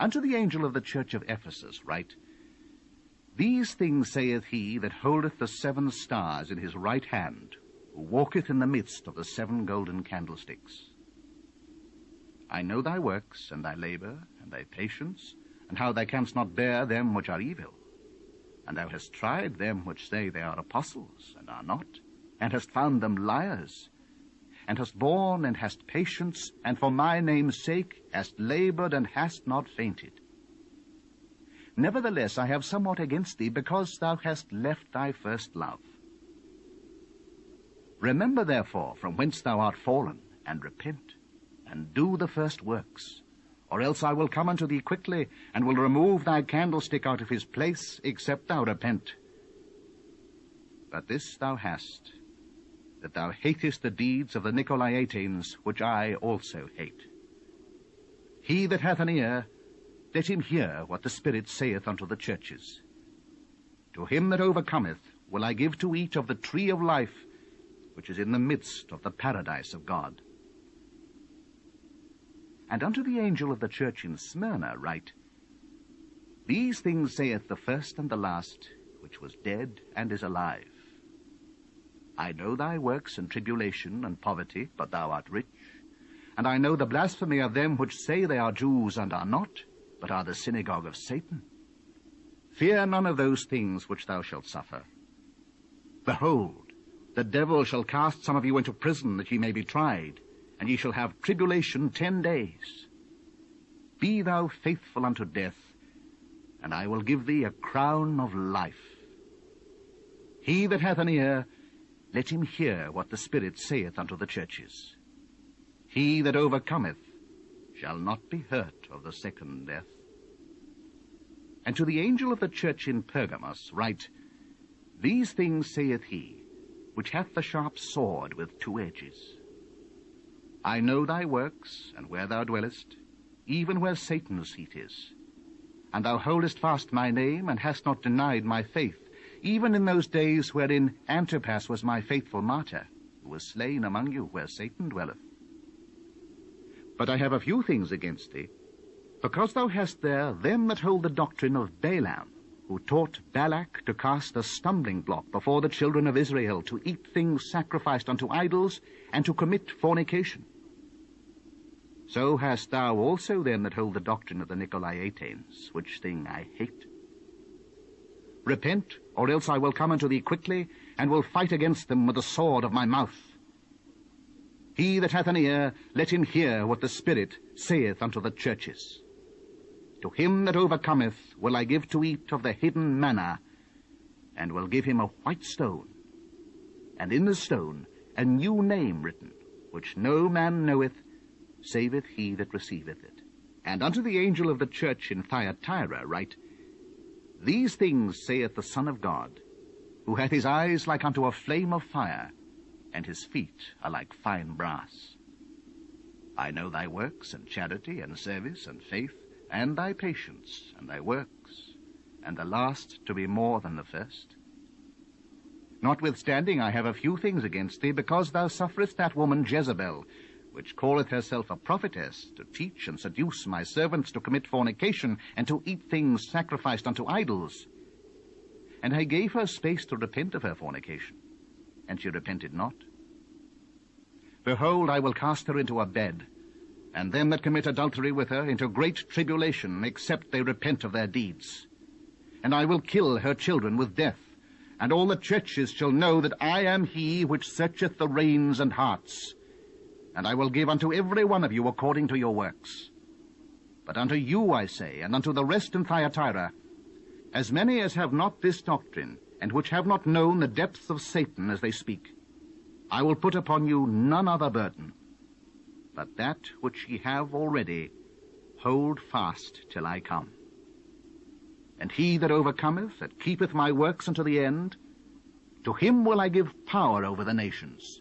Unto the angel of the church of Ephesus write, These things saith he that holdeth the seven stars in his right hand, who walketh in the midst of the seven golden candlesticks. I know thy works, and thy labour, and thy patience, and how thou canst not bear them which are evil. And thou hast tried them which say they are apostles, and are not, and hast found them liars, and hast borne, and hast patience, and for my name's sake hast laboured, and hast not fainted. Nevertheless, I have somewhat against thee, because thou hast left thy first love. Remember, therefore, from whence thou art fallen, and repent, and do the first works, or else I will come unto thee quickly, and will remove thy candlestick out of his place, except thou repent. But this thou hast, that thou hatest the deeds of the Nicolaitans, which I also hate. He that hath an ear, let him hear what the Spirit saith unto the churches. To him that overcometh will I give to eat of the tree of life, which is in the midst of the paradise of God. And unto the angel of the church in Smyrna write, These things saith the first and the last, which was dead and is alive. I know thy works and tribulation and poverty, but thou art rich. And I know the blasphemy of them which say they are Jews and are not, but are the synagogue of Satan. Fear none of those things which thou shalt suffer. Behold, the devil shall cast some of you into prison, that ye may be tried, and ye shall have tribulation 10 days. Be thou faithful unto death, and I will give thee a crown of life. He that hath an ear, let him hear what the Spirit saith unto the churches. He that overcometh shall not be hurt of the second death. And to the angel of the church in Pergamos write, These things saith he, which hath the sharp sword with two edges. I know thy works, and where thou dwellest, even where Satan's seat is. And thou holdest fast my name, and hast not denied my faith, even in those days wherein Antipas was my faithful martyr, who was slain among you where Satan dwelleth. But I have a few things against thee, because thou hast there them that hold the doctrine of Balaam, who taught Balak to cast a stumbling block before the children of Israel, to eat things sacrificed unto idols, and to commit fornication. So hast thou also them that hold the doctrine of the Nicolaitans, which thing I hate. Repent, or else I will come unto thee quickly, and will fight against them with the sword of my mouth. He that hath an ear, let him hear what the Spirit saith unto the churches. To him that overcometh will I give to eat of the hidden manna, and will give him a white stone, and in the stone a new name written, which no man knoweth, saveth he that receiveth it. And unto the angel of the church in Thyatira write, These things saith the Son of God, who hath his eyes like unto a flame of fire, and his feet are like fine brass. I know thy works, and charity, and service, and faith, and thy patience, and thy works, and the last to be more than the first. Notwithstanding, I have a few things against thee, because thou sufferest that woman Jezebel, which calleth herself a prophetess, to teach and seduce my servants to commit fornication, and to eat things sacrificed unto idols. And I gave her space to repent of her fornication, and she repented not. Behold, I will cast her into a bed, and them that commit adultery with her into great tribulation, except they repent of their deeds. And I will kill her children with death, and all the churches shall know that I am he which searcheth the reins and hearts. And I will give unto every one of you according to your works. But unto you I say, and unto the rest in Thyatira, as many as have not this doctrine, and which have not known the depths of Satan as they speak, I will put upon you none other burden, but that which ye have already, hold fast till I come. And he that overcometh, that keepeth my works unto the end, to him will I give power over the nations,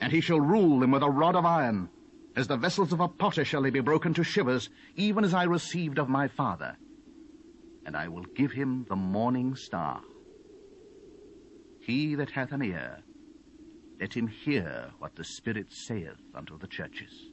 and he shall rule them with a rod of iron. As the vessels of a potter shall they be broken to shivers, even as I received of my Father. And I will give him the morning star. He that hath an ear, let him hear what the Spirit saith unto the churches.